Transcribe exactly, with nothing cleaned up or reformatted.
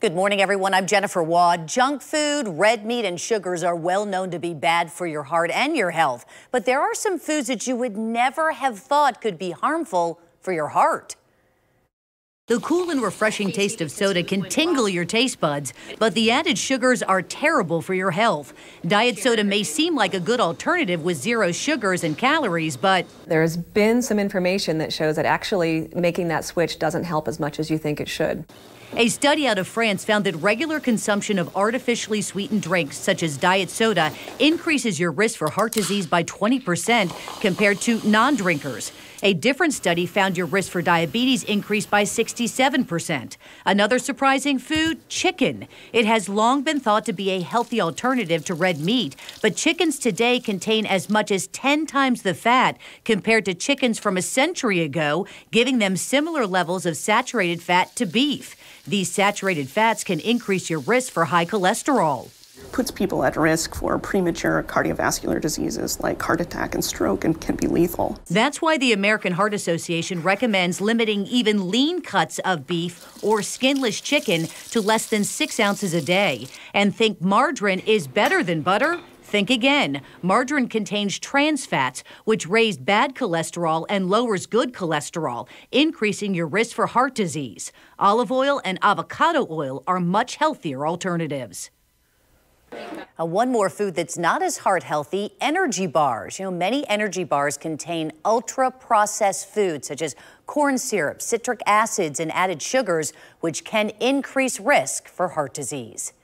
Good morning, everyone. I'm Jennifer Waugh. Junk food, red meat, and sugars are well known to be bad for your heart and your health. But there are some foods that you would never have thought could be harmful for your heart. The cool and refreshing taste of soda can tingle your taste buds, but the added sugars are terrible for your health. Diet soda may seem like a good alternative with zero sugars and calories, but there's been some information that shows that actually making that switch doesn't help as much as you think it should. A study out of France found that regular consumption of artificially sweetened drinks, such as diet soda, increases your risk for heart disease by twenty percent compared to non-drinkers. A different study found your risk for diabetes increased by sixty-seven percent. Another surprising food, chicken. It has long been thought to be a healthy alternative to red meat, but chickens today contain as much as ten times the fat compared to chickens from a century ago, giving them similar levels of saturated fat to beef. These saturated fats can increase your risk for high cholesterol. Puts people at risk for premature cardiovascular diseases like heart attack and stroke and can be lethal. That's why the American Heart Association recommends limiting even lean cuts of beef or skinless chicken to less than six ounces a day. And think margarine is better than butter? Think again. Margarine contains trans fats, which raise bad cholesterol and lowers good cholesterol, increasing your risk for heart disease. Olive oil and avocado oil are much healthier alternatives. Uh, one more food that's not as heart healthy, energy bars. You know, many energy bars contain ultra-processed foods such as corn syrup, citric acids, and added sugars, which can increase risk for heart disease.